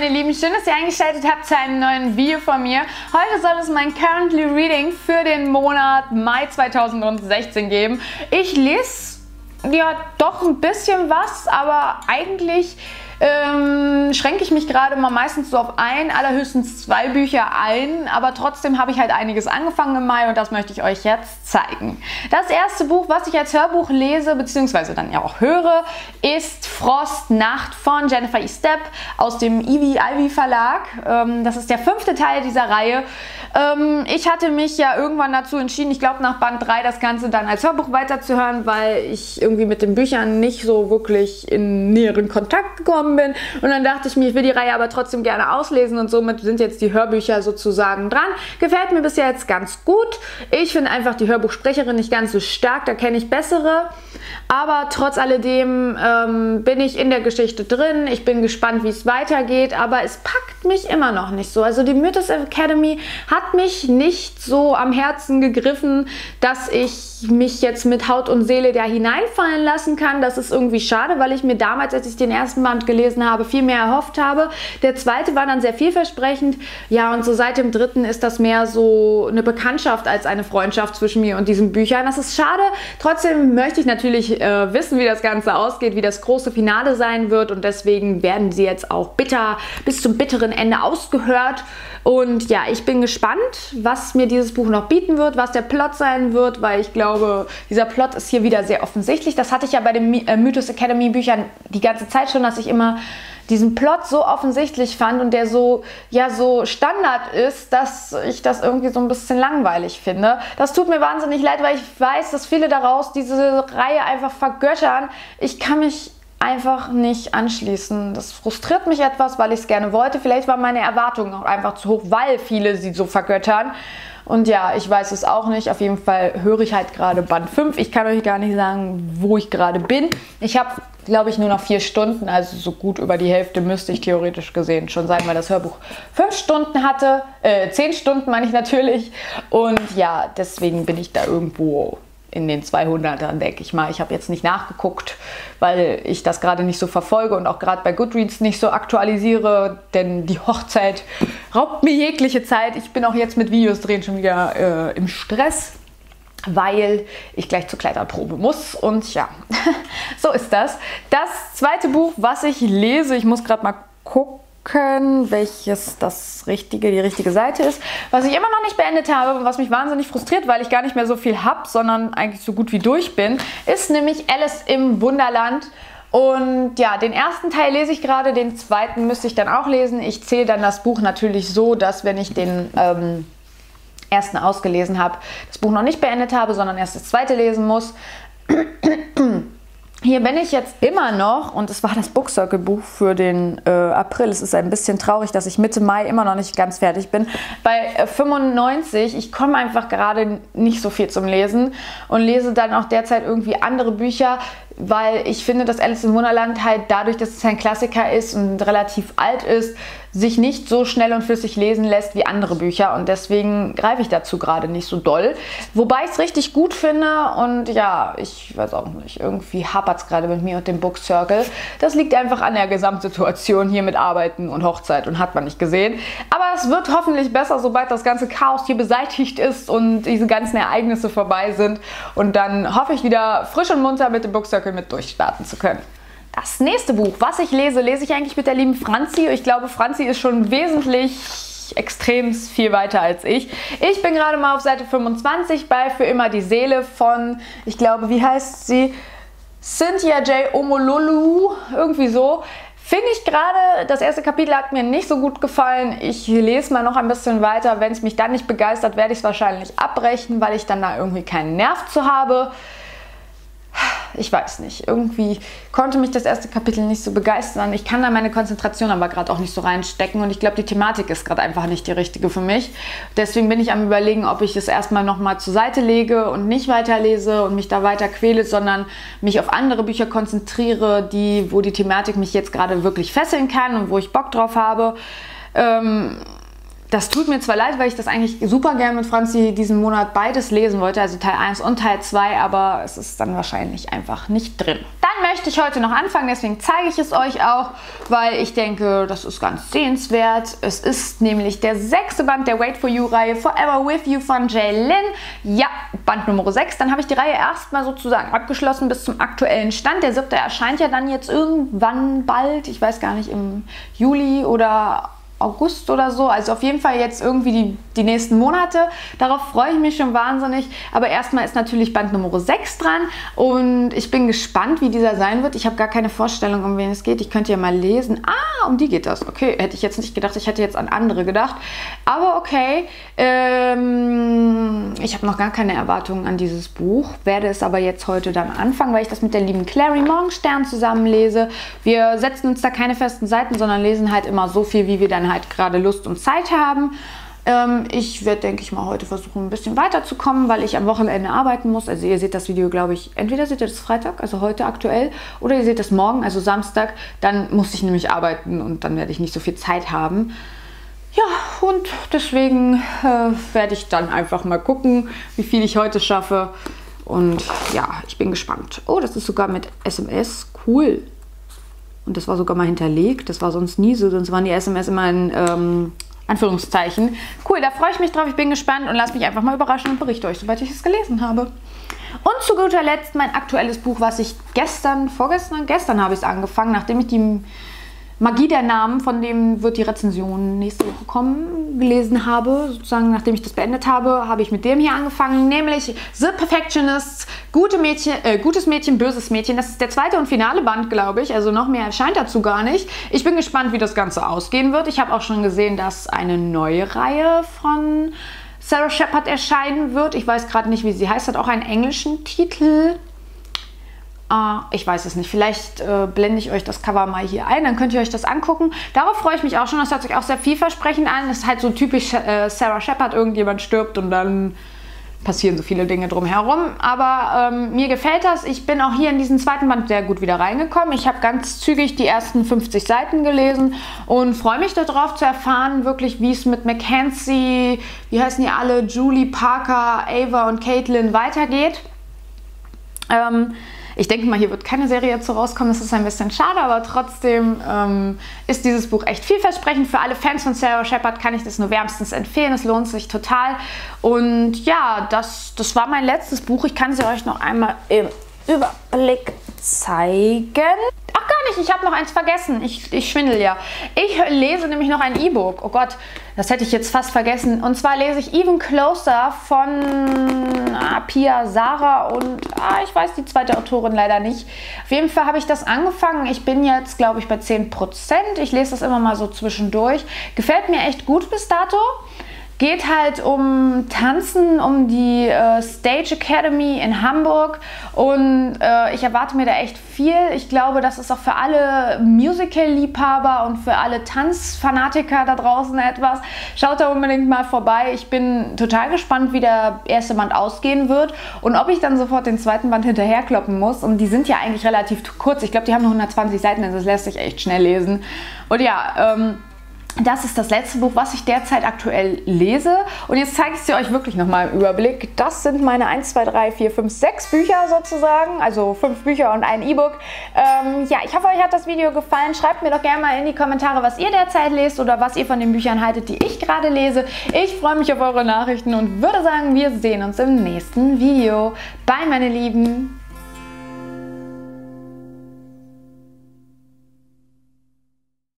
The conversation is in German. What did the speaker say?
meine Lieben, schön, dass ihr eingeschaltet habt zu einem neuen Video von mir. Heute soll es mein Currently Reading für den Monat Mai 2016 geben. Ich lese ja doch ein bisschen was, aber eigentlich schränke ich mich gerade mal meistens so auf allerhöchstens 2 Bücher ein, aber trotzdem habe ich halt einiges angefangen im Mai und das möchte ich euch jetzt zeigen. Das erste Buch, was ich als Hörbuch lese, beziehungsweise dann ja auch höre, ist Frostnacht von Jennifer Estep aus dem Ivy-Verlag. Das ist der 5. Teil dieser Reihe. Ich hatte mich ja irgendwann dazu entschieden, ich glaube nach Band 3 das Ganze dann als Hörbuch weiterzuhören, weil ich irgendwie mit den Büchern nicht so wirklich in näheren Kontakt gekommen bin. Und dann dachte ich mir, ich will die Reihe aber trotzdem gerne auslesen und somit sind jetzt die Hörbücher sozusagen dran. Gefällt mir bisher jetzt ganz gut. Ich finde einfach die Hörbuchsprecherin nicht ganz so stark, da kenne ich bessere. Aber trotz alledem bin ich in der Geschichte drin. Ich bin gespannt, wie es weitergeht, aber es packt mich immer noch nicht so. Also die Mythos Academy hat mich nicht so am Herzen gegriffen, dass ich mich jetzt mit Haut und Seele da hineinfallen lassen kann. Das ist irgendwie schade, weil ich mir damals, als ich den ersten Band gelesen habe, viel mehr erhofft habe. Der zweite war dann sehr vielversprechend. Ja, und so seit dem dritten ist das mehr so eine Bekanntschaft als eine Freundschaft zwischen mir und diesen Büchern. Das ist schade. Trotzdem möchte ich natürlich wissen, wie das Ganze ausgeht, wie das große Finale sein wird und deswegen werden sie jetzt auch bitter bis zum bitteren Ende ausgehört. Und ja, ich bin gespannt, was mir dieses Buch noch bieten wird, was der Plot sein wird, weil ich glaube, dieser Plot ist hier wieder sehr offensichtlich. Das hatte ich ja bei den Mythos Academy Büchern die ganze Zeit schon, dass ich immer diesen Plot so offensichtlich fand und der so, ja, so Standard ist, dass ich das irgendwie so ein bisschen langweilig finde. Das tut mir wahnsinnig leid, weil ich weiß, dass viele daraus diese Reihe einfach vergöttern. Ich kann mich einfach nicht anschließen. Das frustriert mich etwas, weil ich es gerne wollte. Vielleicht waren meine Erwartungen auch einfach zu hoch, weil viele sie so vergöttern. Und ja, ich weiß es auch nicht. Auf jeden Fall höre ich halt gerade Band 5. Ich kann euch gar nicht sagen, wo ich gerade bin. Ich habe, glaube ich, nur noch 4 Stunden, also so gut über die Hälfte müsste ich theoretisch gesehen schon sein, weil das Hörbuch 5 Stunden hatte, 10 Stunden meine ich natürlich. Und ja, deswegen bin ich da irgendwo in den 200ern, denke ich mal. Ich habe jetzt nicht nachgeguckt, weil ich das gerade nicht so verfolge und auch gerade bei Goodreads nicht so aktualisiere, denn die Hochzeit raubt mir jegliche Zeit. Ich bin auch jetzt mit Videos drehen schon wieder im Stress, weil ich gleich zur Kleiderprobe muss und ja, so ist das. Das zweite Buch, was ich lese, ich muss gerade mal gucken, welches das richtige, die richtige Seite ist, was ich immer noch nicht beendet habe und was mich wahnsinnig frustriert, weil ich gar nicht mehr so viel habe, sondern eigentlich so gut wie durch bin, ist nämlich Alice im Wunderland. Und ja, den ersten Teil lese ich gerade, den zweiten müsste ich dann auch lesen. Ich zähle dann das Buch natürlich so, dass wenn ich den ersten ausgelesen habe, das Buch noch nicht beendet habe, sondern erst das zweite lesen muss. Hier bin ich jetzt immer noch und es war das Book Circle Buch für den April. Es ist ein bisschen traurig, dass ich Mitte Mai immer noch nicht ganz fertig bin. Bei 95, ich komme einfach gerade nicht so viel zum Lesen und lese dann auch derzeit irgendwie andere Bücher, weil ich finde, dass Alice im Wunderland halt dadurch, dass es ein Klassiker ist und relativ alt ist, sich nicht so schnell und flüssig lesen lässt wie andere Bücher und deswegen greife ich dazu gerade nicht so doll. Wobei ich es richtig gut finde und ja, ich weiß auch nicht, irgendwie hapert es gerade mit mir und dem Book Circle. Das liegt einfach an der Gesamtsituation hier mit Arbeiten und Hochzeit und hat man nicht gesehen. Aber es wird hoffentlich besser, sobald das ganze Chaos hier beseitigt ist und diese ganzen Ereignisse vorbei sind und dann hoffe ich wieder frisch und munter mit dem Book Circle mit durchstarten zu können. Das nächste Buch, was ich lese, lese ich eigentlich mit der lieben Franzi. Ich glaube, Franzi ist schon wesentlich extrem viel weiter als ich. Ich bin gerade mal auf Seite 25 bei Für immer die Seele von, ich glaube, wie heißt sie? Cynthia J. Omolulu, irgendwie so. Finde ich gerade, das erste Kapitel hat mir nicht so gut gefallen. Ich lese mal noch ein bisschen weiter. Wenn es mich dann nicht begeistert, werde ich es wahrscheinlich abbrechen, weil ich dann da irgendwie keinen Nerv zu habe. Ich weiß nicht, irgendwie konnte mich das erste Kapitel nicht so begeistern. Ich kann da meine Konzentration aber gerade auch nicht so reinstecken und ich glaube, die Thematik ist gerade einfach nicht die richtige für mich. Deswegen bin ich am Überlegen, ob ich es erstmal nochmal zur Seite lege und nicht weiterlese und mich da weiter quäle, sondern mich auf andere Bücher konzentriere, wo die Thematik mich jetzt gerade wirklich fesseln kann und wo ich Bock drauf habe. Das tut mir zwar leid, weil ich das eigentlich super gerne mit Franzi diesen Monat beides lesen wollte, also Teil 1 und Teil 2, aber es ist dann wahrscheinlich einfach nicht drin. Dann möchte ich heute noch anfangen, deswegen zeige ich es euch auch, weil ich denke, das ist ganz sehenswert. Es ist nämlich der 6. Band der Wait For You-Reihe Forever With You von J. Lynn. Ja, Band Nummer 6. Dann habe ich die Reihe erstmal sozusagen abgeschlossen bis zum aktuellen Stand. Der 7. erscheint ja dann jetzt irgendwann bald, ich weiß gar nicht, im Juli oder August oder so, also auf jeden Fall jetzt irgendwie die nächsten Monate. Darauf freue ich mich schon wahnsinnig, aber erstmal ist natürlich Band Nummer 6 dran und ich bin gespannt, wie dieser sein wird. Ich habe gar keine Vorstellung, um wen es geht. Ich könnte ja mal lesen. Ah, um die geht das. Okay, hätte ich jetzt nicht gedacht. Ich hätte jetzt an andere gedacht. Aber okay, ich habe noch gar keine Erwartungen an dieses Buch, werde es aber jetzt heute dann anfangen, weil ich das mit der lieben Clary Morgenstern zusammen lese. Wir setzen uns da keine festen Seiten, sondern lesen halt immer so viel, wie wir dann halt gerade Lust und Zeit haben. Ich werde, denke ich mal, heute versuchen, ein bisschen weiterzukommen, weil ich am Wochenende arbeiten muss. Also ihr seht das Video, glaube ich, entweder seht ihr das Freitag, also heute aktuell, oder ihr seht das morgen, also Samstag. Dann muss ich nämlich arbeiten und dann werde ich nicht so viel Zeit haben. Ja, und deswegen werde ich dann einfach mal gucken, wie viel ich heute schaffe. Und ja, ich bin gespannt. Oh, das ist sogar mit SMS. Cool. Und das war sogar mal hinterlegt. Das war sonst nie so. Sonst waren die SMS immer in Anführungszeichen. Cool, da freue ich mich drauf. Ich bin gespannt und lasst mich einfach mal überraschen und berichte euch, sobald ich es gelesen habe. Und zu guter Letzt mein aktuelles Buch, was ich gestern habe ich es angefangen, nachdem ich die Magie der Namen, von dem wird die Rezension nächste Woche kommen, gelesen habe. Sozusagen, nachdem ich das beendet habe, habe ich mit dem hier angefangen, nämlich The Perfectionists, Gutes Mädchen, Böses Mädchen. Das ist der zweite und finale Band, glaube ich. Also noch mehr erscheint dazu gar nicht. Ich bin gespannt, wie das Ganze ausgehen wird. Ich habe auch schon gesehen, dass eine neue Reihe von Sarah Shepard erscheinen wird. Ich weiß gerade nicht, wie sie heißt. Hat auch einen englischen Titel. Ich weiß es nicht. Vielleicht blende ich euch das Cover mal hier ein, dann könnt ihr euch das angucken. Darauf freue ich mich auch schon. Das hört sich auch sehr vielversprechend an. Das ist halt so typisch Sarah Shepard. Irgendjemand stirbt und dann passieren so viele Dinge drumherum. Aber mir gefällt das. Ich bin auch hier in diesen zweiten Band sehr gut wieder reingekommen. Ich habe ganz zügig die ersten 50 Seiten gelesen und freue mich darauf zu erfahren, wirklich, wie es mit Mackenzie, wie heißen die alle, Julie, Parker, Ava und Caitlin weitergeht. Ich denke mal, hier wird keine Serie dazu rauskommen, das ist ein bisschen schade, aber trotzdem ist dieses Buch echt vielversprechend. Für alle Fans von Sarah Shepard kann ich das nur wärmstens empfehlen, es lohnt sich total. Und ja, das war mein letztes Buch, ich kann sie euch noch einmal im Überblick zeigen. Ach gar nicht, ich habe noch eins vergessen, ich schwindel ja. Ich lese nämlich noch ein E-Book, oh Gott, das hätte ich jetzt fast vergessen. Und zwar lese ich Even Closer von Pia, Sarah und ich weiß die zweite Autorin leider nicht. Auf jeden Fall habe ich das angefangen. Ich bin jetzt, glaube ich, bei 10%. Ich lese das immer mal so zwischendurch. Gefällt mir echt gut bis dato. Geht halt um Tanzen, um die Stage Academy in Hamburg und ich erwarte mir da echt viel. Ich glaube, das ist auch für alle Musical-Liebhaber und für alle Tanzfanatiker da draußen etwas. Schaut da unbedingt mal vorbei. Ich bin total gespannt, wie der erste Band ausgehen wird und ob ich dann sofort den zweiten Band hinterherkloppen muss. Und die sind ja eigentlich relativ kurz. Ich glaube, die haben noch 120 Seiten, also das lässt sich echt schnell lesen. Und ja, das ist das letzte Buch, was ich derzeit aktuell lese. Und jetzt zeige ich es euch wirklich nochmal im Überblick. Das sind meine 1, 2, 3, 4, 5, 6 Bücher sozusagen. Also 5 Bücher und ein E-Book. Ja, ich hoffe, euch hat das Video gefallen. Schreibt mir doch gerne mal in die Kommentare, was ihr derzeit lest oder was ihr von den Büchern haltet, die ich gerade lese. Ich freue mich auf eure Nachrichten und würde sagen, wir sehen uns im nächsten Video. Bye, meine Lieben!